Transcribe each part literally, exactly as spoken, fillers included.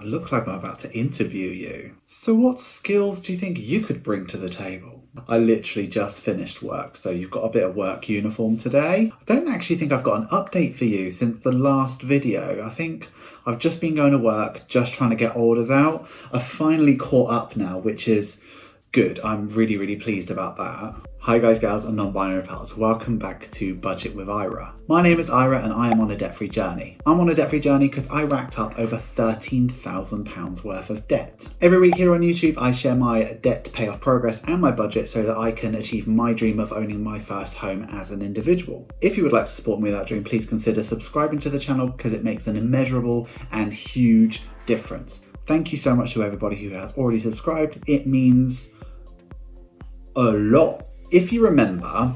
I look like I'm about to interview you. So what skills do you think you could bring to the table? I literally just finished work, so you've got a bit of work uniform today. I don't actually think I've got an update for you since the last video. I think I've just been going to work, just trying to get orders out. I've finally caught up now, which is good. I'm really, really pleased about that. Hi guys, gals and non-binary pals, welcome back to Budget with Ira. My name is Ira and I am on a debt-free journey. I'm on a debt-free journey because I racked up over thirteen thousand pounds worth of debt. Every week here on YouTube, I share my debt payoff progress and my budget so that I can achieve my dream of owning my first home as an individual. If you would like to support me with that dream, please consider subscribing to the channel because it makes an immeasurable and huge difference. Thank you so much to everybody who has already subscribed. It means a lot. If you remember,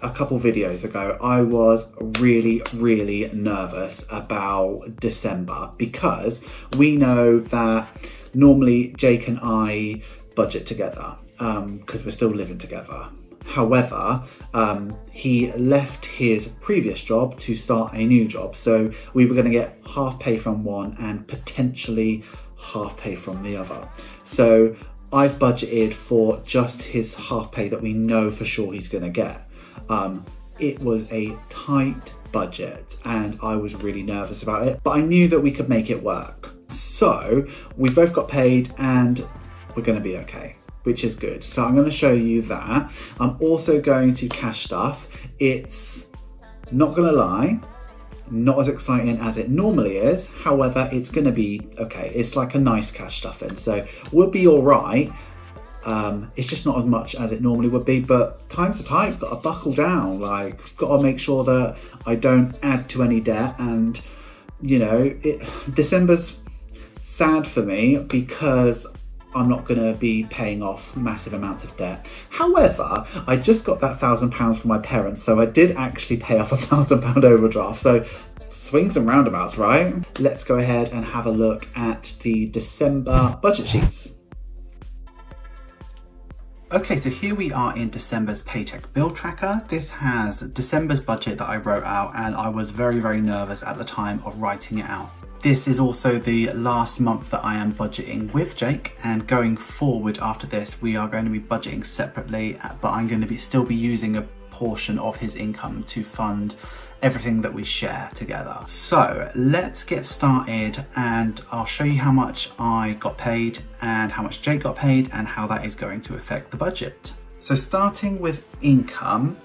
a couple videos ago, I was really, really nervous about December because we know that normally Jake and I budget together because um, we're still living together. However, um, he left his previous job to start a new job. So we were going to get half pay from one and potentially half pay from the other. So I've budgeted for just his half pay that we know for sure he's gonna get. Um, it was a tight budget and I was really nervous about it, but I knew that we could make it work. So we both got paid and we're gonna be okay, which is good. So I'm gonna show you that. I'm also going to cash stuff. It's, not gonna lie, not as exciting as it normally is. However, it's going to be okay. It's like a nice cash stuffing, so we'll be all right. Um, it's just not as much as it normally would be, but times are tight. I've got to buckle down. Like, I've got to make sure that I don't add to any debt. And you know, it, December's sad for me because I'm not gonna be paying off massive amounts of debt. However, I just got that thousand pounds from my parents, so I did actually pay off a thousand pound overdraft. So swings and roundabouts, right? Let's go ahead and have a look at the December budget sheets. Okay, so here we are in December's paycheck bill tracker. This has December's budget that I wrote out, and I was very, very nervous at the time of writing it out. This is also the last month that I am budgeting with Jake, and going forward after this, we are going to be budgeting separately, but I'm going to be still be using a portion of his income to fund everything that we share together. So let's get started and I'll show you how much I got paid and how much Jake got paid and how that is going to affect the budget. So starting with income,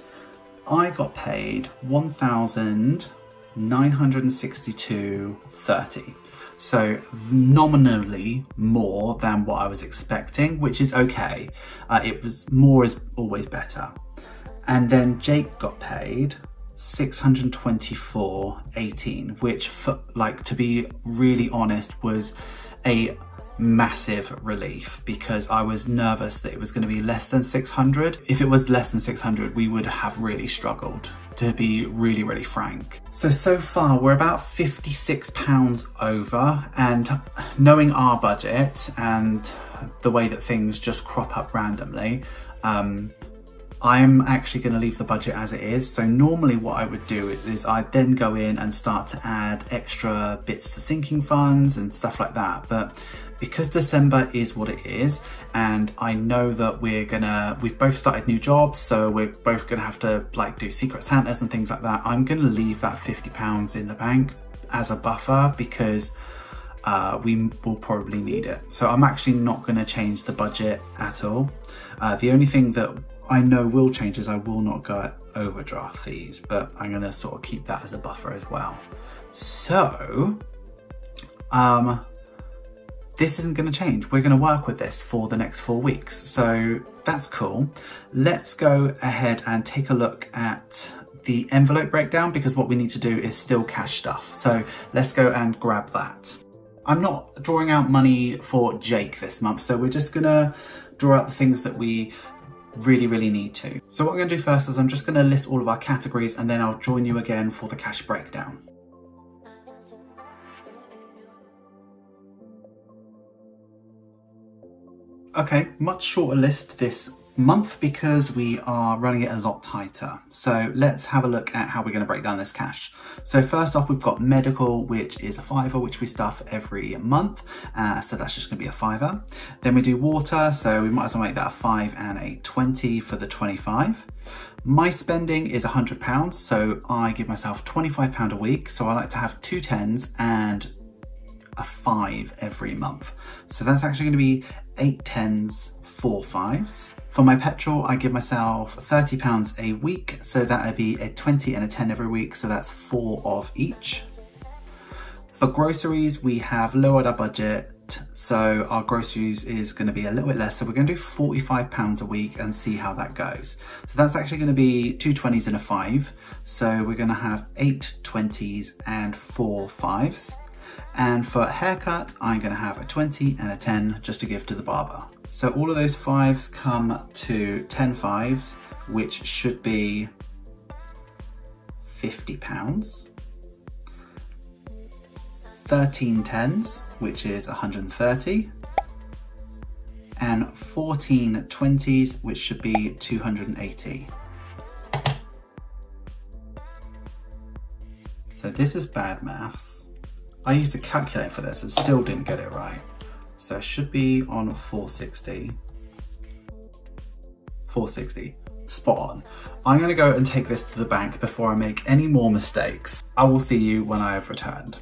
I got paid one thousand nine hundred sixty-two pounds thirty. So nominally more than what I was expecting, which is okay. Uh, it was more is always better. And then Jake got paid six hundred twenty-four pounds eighteen, which for, like, to be really honest, was a massive relief because I was nervous that it was going to be less than six hundred. If it was less than six hundred, we would have really struggled, to be really, really frank. So, so far we're about fifty-six pounds over, and knowing our budget and the way that things just crop up randomly, um, I'm actually going to leave the budget as it is. So normally what I would do is, is I'd then go in and start to add extra bits to sinking funds and stuff like that. But because December is what it is, and I know that we're gonna, we've both started new jobs, so we're both gonna have to like do Secret Santas and things like that, I'm gonna leave that fifty pounds in the bank as a buffer because uh, we will probably need it. So I'm actually not gonna change the budget at all. Uh, the only thing that I know will change is I will not go at overdraft fees, but I'm gonna sort of keep that as a buffer as well. So, um, this isn't gonna change. We're gonna work with this for the next four weeks. So that's cool. Let's go ahead and take a look at the envelope breakdown because what we need to do is still cash stuff. So let's go and grab that. I'm not drawing out money for Jake this month, so we're just gonna draw out the things that we really, really need to. So what I'm gonna do first is I'm just gonna list all of our categories and then I'll join you again for the cash breakdown. Okay, much shorter list this month because we are running it a lot tighter. So let's have a look at how we're going to break down this cash. So first off, we've got medical, which is a fiver, which we stuff every month. Uh, so that's just going to be a fiver. Then we do water. So we might as well make that a five and a twenty for the twenty-five. My spending is one hundred pounds. So I give myself twenty-five pounds a week. So I like to have two tens and a five every month. So that's actually going to be eight tens, four fives. For my petrol, I give myself thirty pounds a week. So that would be a twenty and a ten every week. So that's four of each. For groceries, we have lowered our budget. So our groceries is going to be a little bit less. So we're going to do forty-five pounds a week and see how that goes. So that's actually going to be two twenties and a five. So we're going to have eight twenties and four fives. And for a haircut, I'm going to have a twenty and a ten just to give to the barber. So all of those fives come to ten fives, which should be fifty pounds. thirteen tens, which is one hundred thirty. And fourteen twenties, which should be two hundred eighty. So this is bad maths. I used a calculator for this and still didn't get it right. So it should be on four sixty. four sixty, spot on. I'm gonna go and take this to the bank before I make any more mistakes. I will see you when I have returned.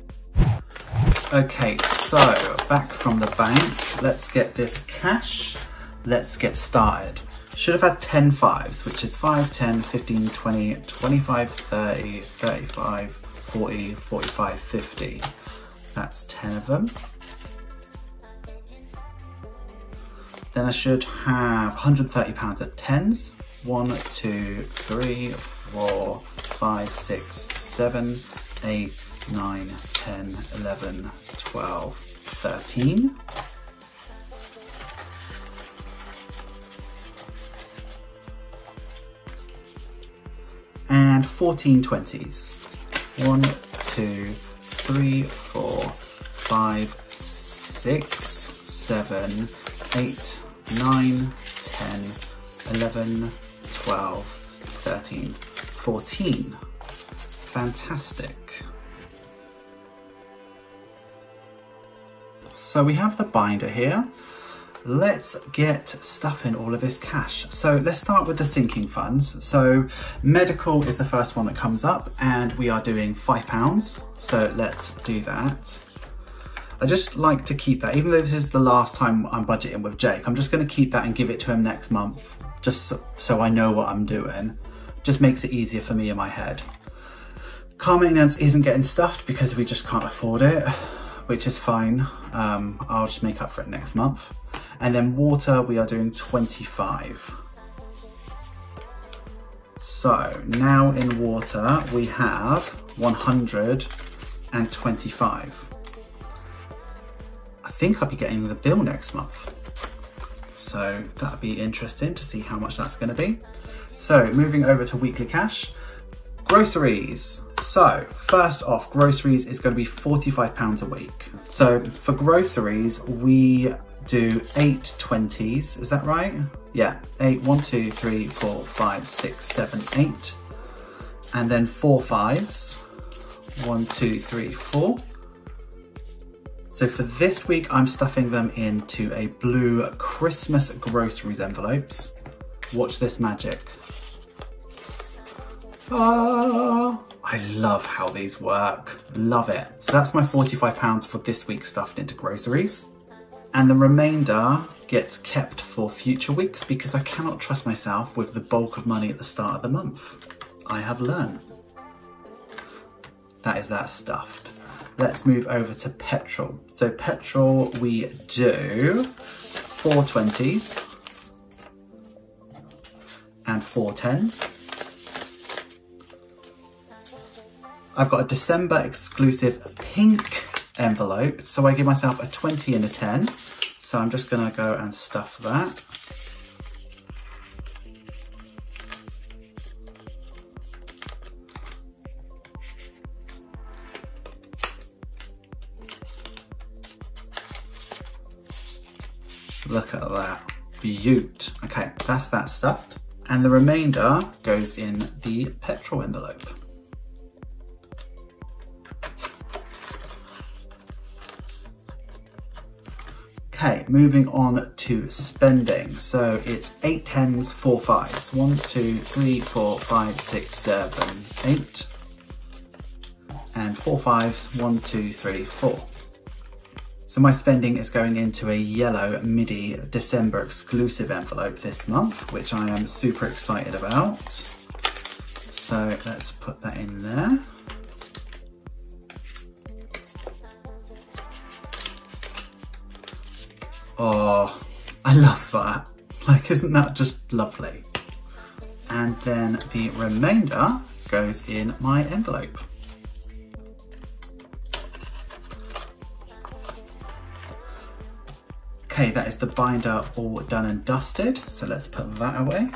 Okay, so back from the bank. Let's get this cash. Let's get started. Should have had ten fives, which is five, ten, fifteen, twenty, twenty-five, thirty, thirty-five, forty, forty-five, fifty. That's ten of them. Then I should have one hundred thirty pounds at tens. one, two, three, four, five, six, seven, eight, nine, ten, eleven, twelve, thirteen. And fourteen twenties. one, two, three, four, five, six, seven, eight, nine, ten, eleven, twelve, thirteen, fourteen. Fantastic. So we have the binder here. Let's get stuffing all of this cash. So let's start with the sinking funds. So medical is the first one that comes up and we are doing five pounds. So let's do that. I just like to keep that, even though this is the last time I'm budgeting with Jake, I'm just going to keep that and give it to him next month, just so, so I know what I'm doing. Just makes it easier for me in my head. Car maintenance isn't getting stuffed because we just can't afford it, which is fine. Um, I'll just make up for it next month. And then water, we are doing twenty-five. So now in water, we have one hundred twenty-five. I think I'll be getting the bill next month. So that'll be interesting to see how much that's gonna be. So moving over to weekly cash, groceries. So first off, groceries is gonna be forty-five pounds a week. So for groceries, we do eight twenties, is that right? Yeah, eight, one, two, three, four, five, six, seven, eight. And then four fives, one, two, three, four. So for this week, I'm stuffing them into a blue Christmas groceries envelopes. Watch this magic. Ah, I love how these work, love it. So that's my forty-five pounds for this week stuffed into groceries. And the remainder gets kept for future weeks because I cannot trust myself with the bulk of money at the start of the month. I have learned. That is that stuffed. Let's move over to petrol. So petrol, we do four twenties and four tens. I've got a December exclusive pink envelope. So I give myself a twenty and a ten. So I'm just gonna go and stuff that. Look at that. Beaut. Okay, that's that stuffed. And the remainder goes in the petrol envelope. Okay, moving on to spending. So it's eight tens, four fives. One, two, three, four, five, six, seven, eight. And four fives, one, two, three, four. So my spending is going into a yellow MIDI December exclusive envelope this month, which I am super excited about. So let's put that in there. Oh, I love that. Like, isn't that just lovely? And then the remainder goes in my envelope. Okay, that is the binder all done and dusted. So let's put that away.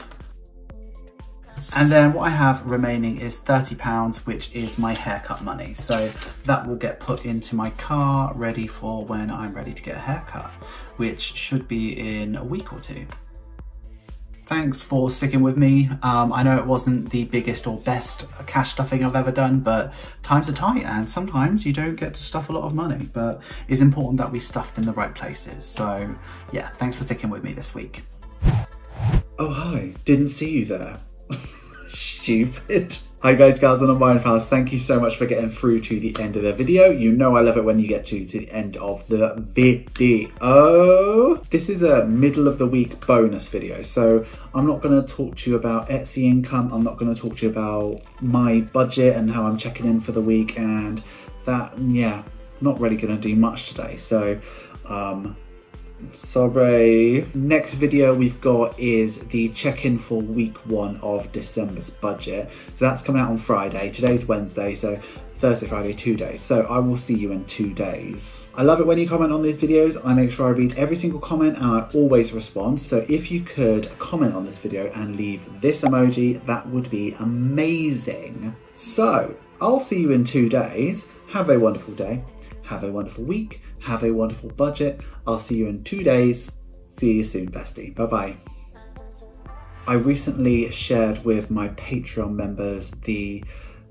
And then what I have remaining is thirty pounds, which is my haircut money. So that will get put into my car, ready for when I'm ready to get a haircut, which should be in a week or two. Thanks for sticking with me. Um, I know it wasn't the biggest or best cash stuffing I've ever done, but times are tight and sometimes you don't get to stuff a lot of money, but it's important that we stuffed in the right places. So yeah, thanks for sticking with me this week. Oh, hi, didn't see you there. Stupid. Hi guys, gals and online pals, thank you so much for getting through to the end of the video. You know I love it when you get to, to the end of the video. This is a middle of the week bonus video, so I'm not going to talk to you about Etsy income, I'm not going to talk to you about my budget and how I'm checking in for the week and that, yeah, not really going to do much today, so um, sorry. Next video we've got is the check-in for week one of December's budget. So that's coming out on Friday. Today's Wednesday, so Thursday, Friday, two days. So I will see you in two days. I love it when you comment on these videos. I make sure I read every single comment and I always respond. So if you could comment on this video and leave this emoji, that would be amazing. So I'll see you in two days. Have a wonderful day. Have a wonderful week. Have a wonderful budget. I'll see you in two days. See you soon, bestie. Bye-bye. I recently shared with my Patreon members the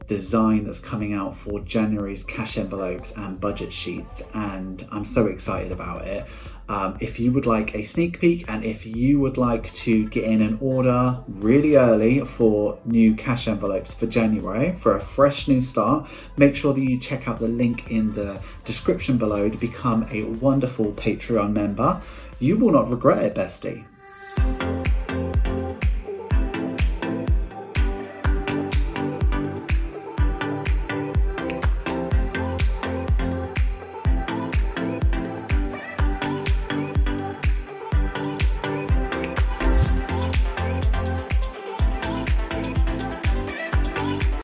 design that's coming out for January's cash envelopes and budget sheets, and I'm so excited about it. Um, if you would like a sneak peek and if you would like to get in an order really early for new cash envelopes for January for a fresh new start, make sure that you check out the link in the description below to become a wonderful Patreon member. You will not regret it, bestie.